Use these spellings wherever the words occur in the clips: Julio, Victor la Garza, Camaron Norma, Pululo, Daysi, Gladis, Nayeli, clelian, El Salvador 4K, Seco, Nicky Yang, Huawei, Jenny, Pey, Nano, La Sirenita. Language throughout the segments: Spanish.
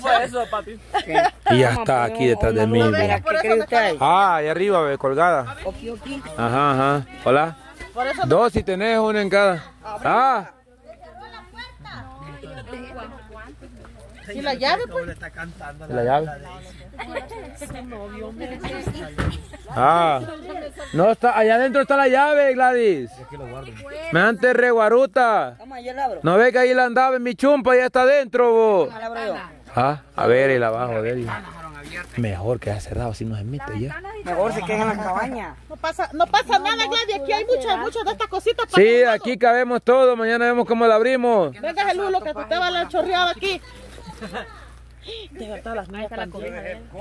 Fue eso, papi. Y ya está aquí detrás de mí. Ah, ahí arriba, ve, colgada. Ajá, ajá. Hola. Dos, si tenés una en cada. Ah. ¿Y la llave, pues? ¿La llave? Ah. No está, allá adentro está la llave, Gladys. Me han te reguaruta. No ve que ahí la andaba en mi chumpa, ya está adentro, vos. Ah, a ver, el abajo de él. Mejor que haya cerrado, si no se mete ya. Mejor se queja en las cabañas. No pasa nada, Gladys. Aquí hay muchas de estas cositas. Para sí, aquí cabemos todo. Mañana vemos cómo la abrimos. Venga, el Lulo, que te estaba la chorreada aquí.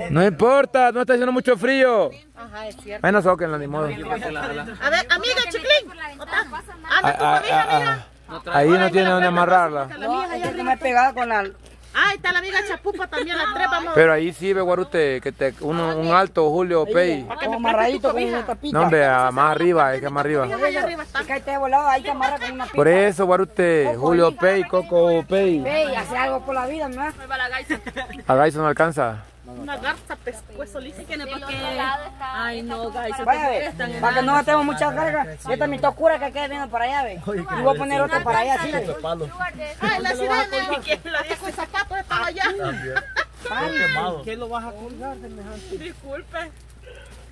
No importa, no está haciendo mucho frío. Ajá, es cierto. Ahí no soquenla, ni modo. A ver, amiga, chiclín. Anda tu amiga, mira. Ahí no tiene donde amarrarla. No, me he pegado con la... Ah, está la amiga Chapupa también, las tres, vamos. Pero ahí sí ve, Guarute, que te un alto, Julio o Pey. Como amarradito con una tapita. No, hombre, más arriba, es que más arriba. Por eso, Guarute, Julio Pey, Coco Pey. Pey, hace algo por la vida, ¿no? A Daysi no alcanza. Una garza pescuezo, lice que no es porque... Ay, no, Daysi. Para que no gastemos muchas cargas, esta mitad oscura que quede viendo para allá, ve. Y voy a poner otra para allá, sí. Ay, la sirena, con el zapato estaba allá. ¿Qué lo vas a colgar, semejante? Disculpe.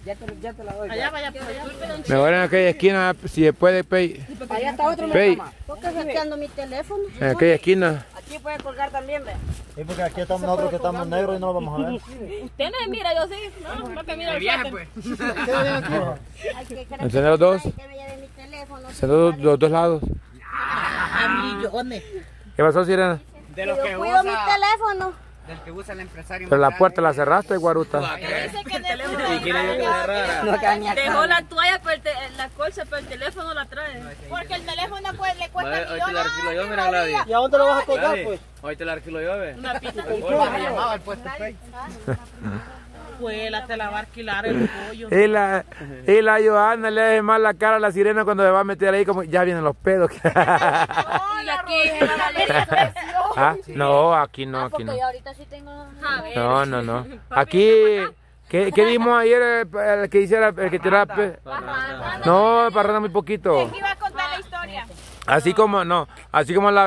Ya te la doy. Allá vaya, por allá. Mejor en aquella esquina, si se puede, Pey. Allá está otro, Pey. ¿Por qué saqueando mi teléfono? En aquella esquina. Aquí puede colgar también, ve. Sí, porque aquí estamos nosotros que estamos negros y no lo vamos a ver. Usted no me mira, yo sí. No, no que mira el viaje, pues. Encender los dos. Encender los dos lados. ¿Qué pasó, sirena? De los que usa mi teléfono. Del que usa el empresario. Pero la puerta la cerraste, Guaruta. Dice que el teléfono. ¿Y quién es que cerrara? Dejó la toalla, la colcha, pero el teléfono la trae. Porque el teléfono le cuesta millones. Hoy te lo alquilo yo, mira, Gladys. ¿Y a dónde lo vas a colgar, pues? Hoy te lo alquilo yo, ve. Una pizza con cola. Hoy llamaba al puesto Pey. Te la va a alquilar el pollo. Y la Johanna le hace mal la cara a la sirena cuando se va a meter ahí, como ya vienen los pedos. ¿Ah? No, aquí no, aquí no. No. Aquí, ¿qué dimos ayer el que hiciera, el que tiraba? No, parranda muy poquito. Iba a contar la historia. Así como la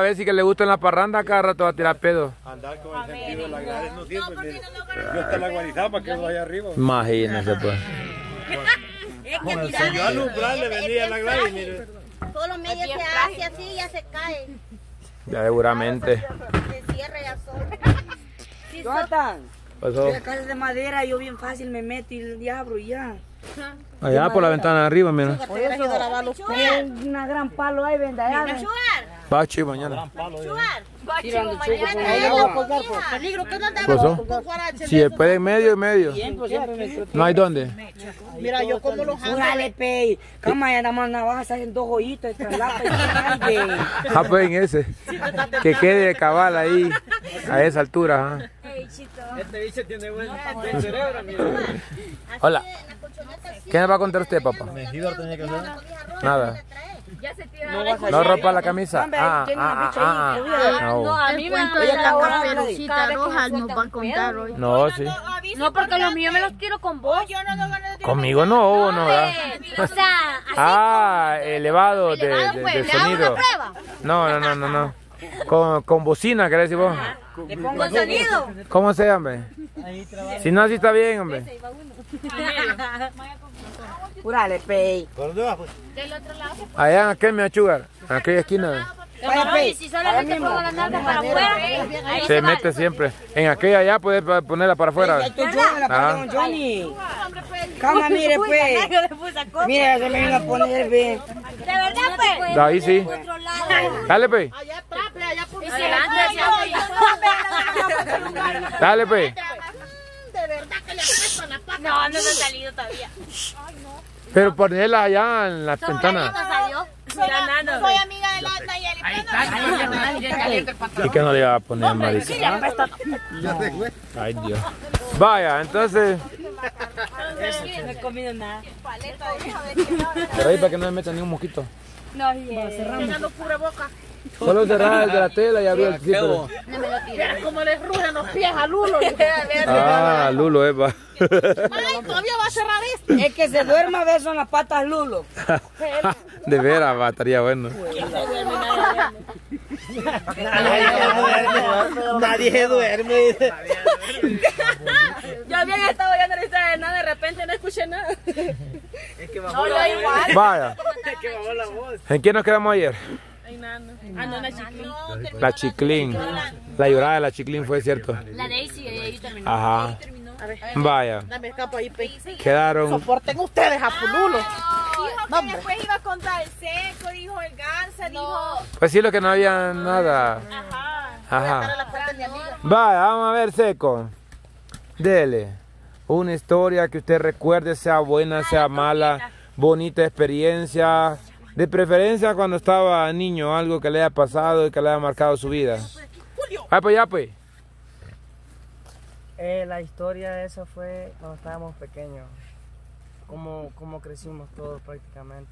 Daysi que le gusta en la parranda, cada rato va a tirar pedo. Andar con el sentido de la Gladys no sirve. Yo hasta la guarizaba para que vaya arriba. Imagínense, pues. Si yo alumbrar le vendía a la Gladys, mire. Todos los medios se hace así, ya se cae. Ya seguramente. Se cierra ya solo. Pasó. La casa de madera, yo bien fácil me meto y el diablo y ya. Allá por la ventana de arriba, mira. Por eso, una gran palo ahí, venda allá. Bachi mañana. Si después de medio y medio. No hay dónde. Mira, yo como los ando. Dale, Pey. Cama, ya nada más navajas salen dos hoyitos. Ah, pues en ese. Que quede cabal ahí. A esa altura. Este bicho tiene buen cerebro, mira. Hola. ¿Qué me va a contar usted, papá? Nada. No rompa la camisa. No, a mí me encanta la pelucita roja, nos va a contar hoy. No, sí. No, porque los míos me los quiero con vos. Conmigo no, no. Ah, elevado de sonido. No. Con bocina, ¿querés decir vos? Le pongo sonido. ¿Cómo se llama? Si no, así está bien, hombre. Júrale, Pey. Del otro lado. Allá en aquel me achugar, en aquella esquina. Si solamente pongo las nalgas para afuera, se mete siempre. En aquella allá puedes ponerla para afuera. Cama, mire, pues. Mira, se me viene a poner, ve. De verdad, pues. Ahí sí. Dale, Pey. Dale, Pey. De verdad que le apretan la pata. No han salido todavía. Ay, no. Pero ponerla allá en la ventana. Soy amiga de la Nayeli. ¿Y qué no le iba a poner, Marisa? Ay, Dios. Vaya, entonces. No he comido nada. Pero ahí para que no me metan ni un mosquito. No, cerramos. Cerrando pura boca. Solo cerrar el de la tela y abrir el zipper. Mira cómo le rugen los pies a Lulo. Ah, Lulo, Eva. Ay, todavía va a cerrar esto. Es que se duerma a veces en las patas Lulo. De veras, va, estaría bueno. Nadie se duerme. Yo había estado ya no de nada, de repente no escuché nada. Es que bajó la voz. Vaya. Es que bajó la voz. ¿En quién nos quedamos ayer? Ay, nano. Ah, no, la Chiclín. La Chiclín. La llorada de la Chiclín fue, ¿cierto? La Daysi, ahí terminó. Ajá. Vaya. Dame escapo ahí, Pey. Quedaron. Soporten ustedes a Pululo. Dijo que después iba contra el Seco, dijo el Garza, dijo... Pues sí, lo que no había nada. Ajá. Vaya, vamos a ver, Seco. Dele. Una historia que usted recuerde, sea buena, sea mala, bonita experiencia. De preferencia cuando estaba niño, algo que le haya pasado y que le haya marcado su vida. Ah, pues ya, pues. La historia de eso fue cuando estábamos pequeños. Como crecimos todos prácticamente.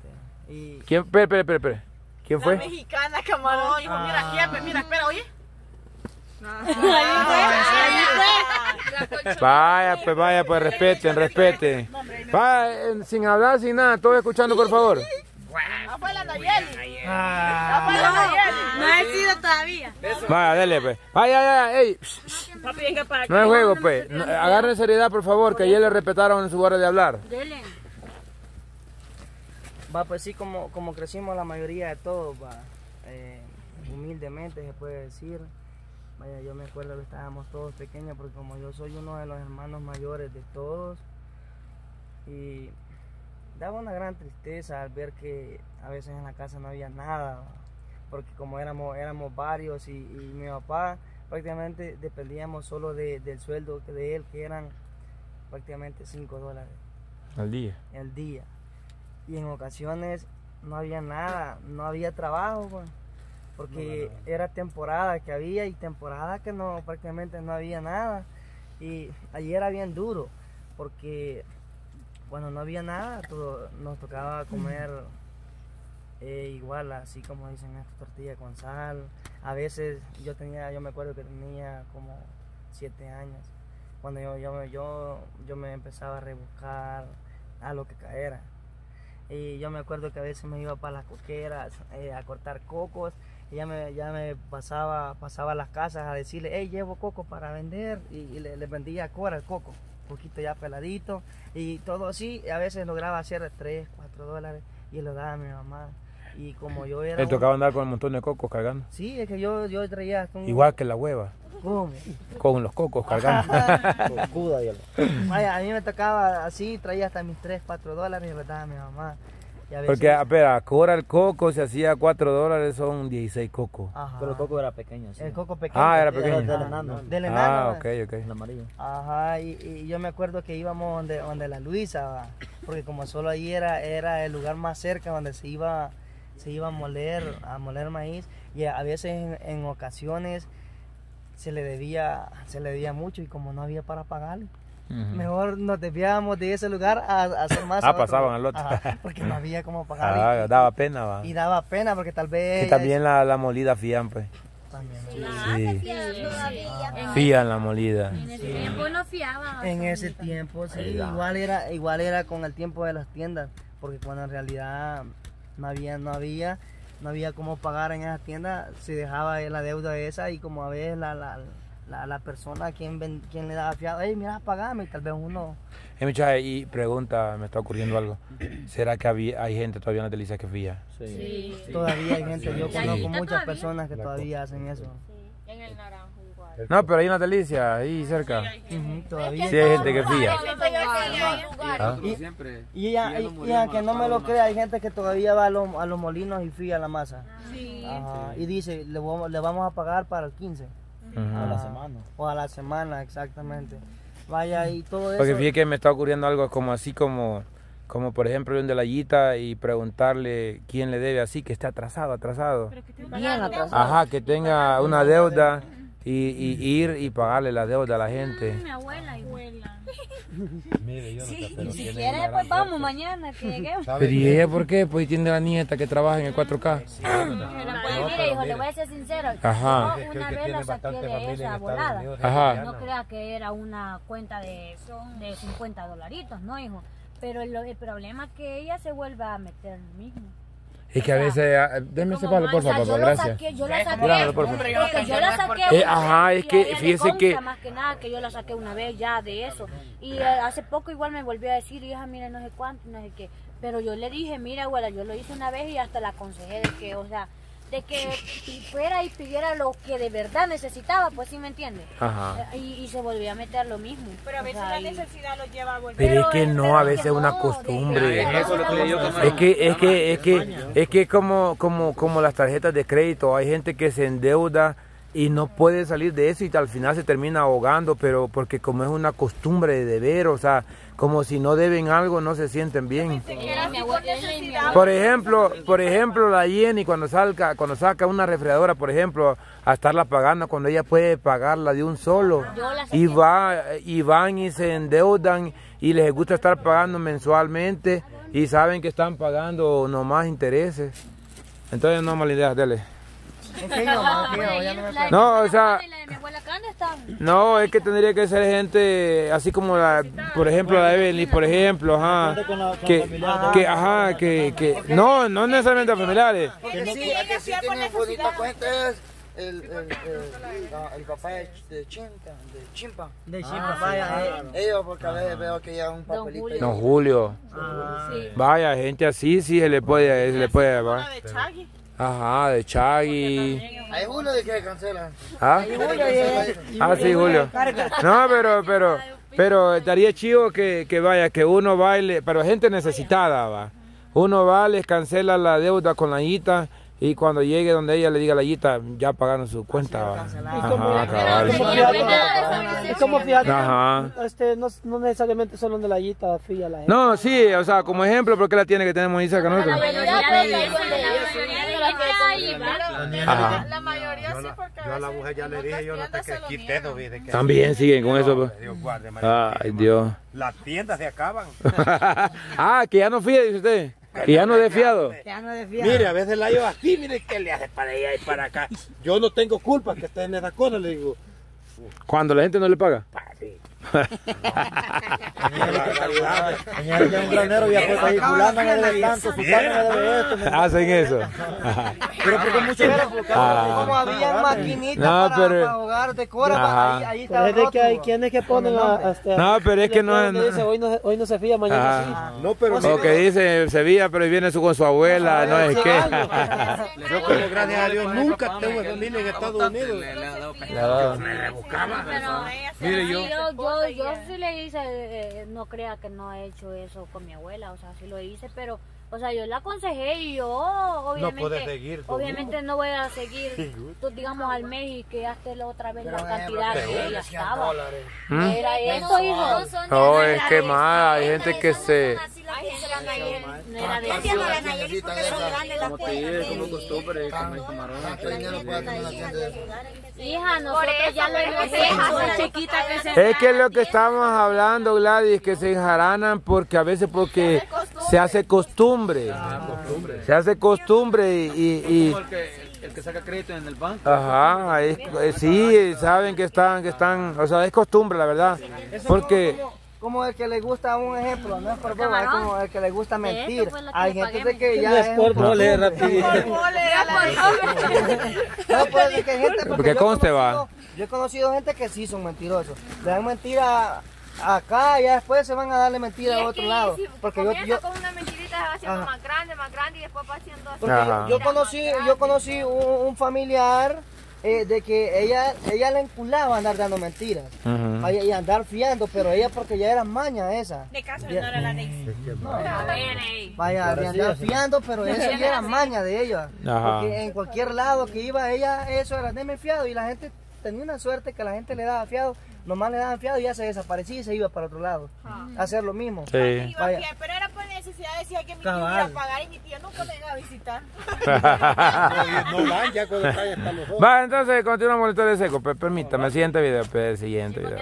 Y... ¿Quién? Espera. ¿Quién fue? La mexicana, Camaron. No, dijo, mira, mira, espera, oye. Vaya, pues respeten. Vaya, sin hablar, sin nada, todos escuchando, por favor. No fue la Nayeli. No ha sido todavía. Vaya, dele, pues. Vaya, no es juego, pues. Agarren seriedad, por favor, que ayer le respetaron en su hora de hablar. Dele. Va, pues sí, como crecimos la mayoría de todos, va. Humildemente se puede decir. Vaya, yo me acuerdo que estábamos todos pequeños, porque como yo soy uno de los hermanos mayores de todos, y daba una gran tristeza al ver que a veces en la casa no había nada, porque como éramos varios y mi papá prácticamente dependíamos solo del sueldo de él, que eran prácticamente $5 al día. Y en ocasiones no había nada, no había trabajo, pues, porque era temporada que había y temporada que no, prácticamente no había nada. Y ayer era bien duro porque cuando no había nada, todo, nos tocaba comer igual, así como dicen estas tortillas con sal. A veces yo me acuerdo que tenía como 7 años, cuando yo me empezaba a rebuscar a lo que caera. Y yo me acuerdo que a veces me iba para las coqueras a cortar cocos. Ya me pasaba a las casas a decirle, hey, llevo coco para vender. Y le vendía a cobrar el coco, poquito ya peladito. Y todo así, a veces lograba hacer $3, $4 y lo daba a mi mamá. Y como yo era... Le tocaba andar con un montón de cocos cargando. Sí, es que yo traía... Con... Igual que la hueva. ¿Cómo? Con los cocos cargando. Vaya, a mí me tocaba así, traía hasta mis $3, $4 y lo daba a mi mamá. A veces... Porque, espera, cobrar el coco, se hacía $4, son 16 cocos. Ajá. Pero el coco era pequeño, sí. El coco pequeño. Ah, era pequeño. Del enano. Del enano. Ah, ok. El amarillo. Ajá, y yo me acuerdo que íbamos donde la Luisa, ¿va? Porque como solo ahí era el lugar más cerca donde se iba a moler maíz. Y a veces en ocasiones se le debía mucho, y como no había para pagarle, mejor nos desviábamos de ese lugar a hacer más. Pasaban al otro. Ajá, porque no había como pagar. Ah, daba pena, va. Y daba pena porque tal vez... Y también ella... la molida fían, pues. También. Sí. Fían la molida. En ese tiempo no fiaba. En ese tiempo, sí. Igual era con el tiempo de las tiendas, porque cuando en realidad no había cómo pagar en esas tiendas, se dejaba la deuda esa, y como a veces la persona quien le daba fiado, hey, mira, pagame, tal vez uno... Y pregunta, me está ocurriendo algo. ¿Será que hay gente todavía en las delicias que fía? Sí. Todavía hay gente, yo conozco muchas personas que todavía hacen eso. Sí, en el Naranjo igual. No, pero hay una delicia ahí cerca. Todavía. Sí, hay gente que fía. Y aunque no me lo crea, hay gente que todavía va a los molinos y fía la masa. Sí. Y dice, le vamos a pagar para el 15. A la semana. O a la semana, exactamente. Vaya, y todo eso. Porque fíjate que me está ocurriendo algo como por ejemplo ir de la Yita y preguntarle quién le debe, así que esté atrasado. Pero que atrasado. Ajá, que tenga una deuda y ir y pagarle la deuda a la gente. Mi abuela. Mire, yo no sé, pero si quiere, pues vamos mañana que lleguemos. Pero ¿y ella por qué? Pues tiene la nieta que trabaja en el 4K. Sí, pues mire, hijo, le voy a ser sincero. Ajá. Yo una vez la saqué de esa volada. Ajá. No creas que era una cuenta de $50, ¿no, hijo? Pero el problema es que ella se vuelva a meter en lo mismo. Es que a veces, déjeme ese palo, por favor, gracias. Yo la saqué, yo la saqué. Ajá, es que fíjese que... Más que nada que yo la saqué una vez ya de eso. Y hace poco igual me volvió a decir, hija, mire, no sé cuánto, no sé qué. Pero yo le dije, mira, abuela, yo lo hice una vez y hasta la aconsejé de que, o sea, de que fuera y pidiera lo que de verdad necesitaba, pues sí, me entiende. Ajá. Y se volvió a meter lo mismo. Pero a veces o sea, la necesidad lo lleva a volver. Pero es que no, a veces es una costumbre. Es que como las tarjetas de crédito, hay gente que se endeuda y no puede salir de eso y al final se termina ahogando, pero porque como es una costumbre de deber, o sea, como si no deben algo no se sienten bien. Por ejemplo, la Jenny cuando saca una refrigeradora, por ejemplo, a estarla pagando cuando ella puede pagarla de un solo, y van y se endeudan y les gusta estar pagando mensualmente y saben que están pagando nomás intereses. Entonces no mala idea, dele. No, o sea, no, es que tendría que ser gente así como la, por ejemplo, la Evelyn, por ejemplo, ajá, que no, no necesariamente familiares. El papá de Chimpa. De Chimpa, vaya. Ellos, porque a veces veo que ya un papelito. Don Julio. Vaya, gente así sí se le puede llevar. Ajá, de Chagui. Hay uno de que cancela. ¿Ah? Ah, sí, Julio. No, pero estaría chido que vaya, que uno baile, pero gente necesitada, va. Uno va, les cancela la deuda con la guita y cuando llegue donde ella le diga a la guita, ya pagaron su cuenta, va. Ajá, es como fíjate, no necesariamente solo de la guita fía la gente. No, sí, o sea, como ejemplo, porque la tiene que tenemos ahí cerca nosotros. La mayoría sí, porque yo a la mujer ya le dije, yo no te que quité dos veces. También siguen con eso. Dios guarde, María. Ay, Dios. Las tiendas se acaban. Ah, que ya no fía, dice usted. Que ya no desfiado. Mire, a veces la llevo así, mire que le hace para allá y para acá. Yo no tengo culpa que esté en esa cosa, le digo. Cuando la gente no le paga. Sí. Hacen eso. Pero porque muchos como había maquinitas para ahogar de cora, ahí está. Es que hay quienes que ponen hasta. No, pero es que no. Hoy no se fía, mañana sí. No, pero lo que dice se fía, pero viene con su abuela, no es que. Yo como gracias a Dios nunca tengo familia en Estados Unidos. Mire, yo sí le hice, no crea que no he hecho eso con mi abuela, o sea, sí lo hice, pero, o sea, yo la aconsejé y yo, obviamente no voy a seguir, digamos, al mes y que gasté otra vez la cantidad que ella estaba. Era eso, hijo. No, es que más, hay gente que se... Hija, nosotros ya lo hemos hecho. Es que lo que estamos hablando, Gladys, que se enjaranan porque a veces porque se hace costumbre. Se hace costumbre y el que saca crédito en el banco. Ajá, sí, saben que están, o sea, es costumbre, la verdad. Porque como el que le gusta, un ejemplo, no es por favor, es como el que le gusta mentir. Hay gente de que ya no es por volver rápido. No, pues es que hay gente, porque conste va. Yo he conocido gente que sí son mentirosos. Le dan mentira acá y después se van a darle mentira a otro lado. Porque yo con una mentirita se va haciendo más grande y después va haciendo así. Yo conocí un familiar de que ella le enculaba andar dando mentiras y andar fiando, pero ella porque ya era maña esa. De caso no era la Daysi. Vaya, de andar fiando, pero eso ya era maña de ella. Porque en cualquier lado que iba ella, eso era de fiado y la gente tenía una suerte que la gente le daba fiado. Nomás le daban fiado y ya se desaparecía y se iba para otro lado a hacer lo mismo. Sí. Iba a fiar, pero era por necesidad, decía que mi tío iba a pagar y mi tío nunca me iba a visitar. No van ya cuando están los ojos. Va, entonces continuamos con el seco. Permítame, siguiente video. Siguiente video.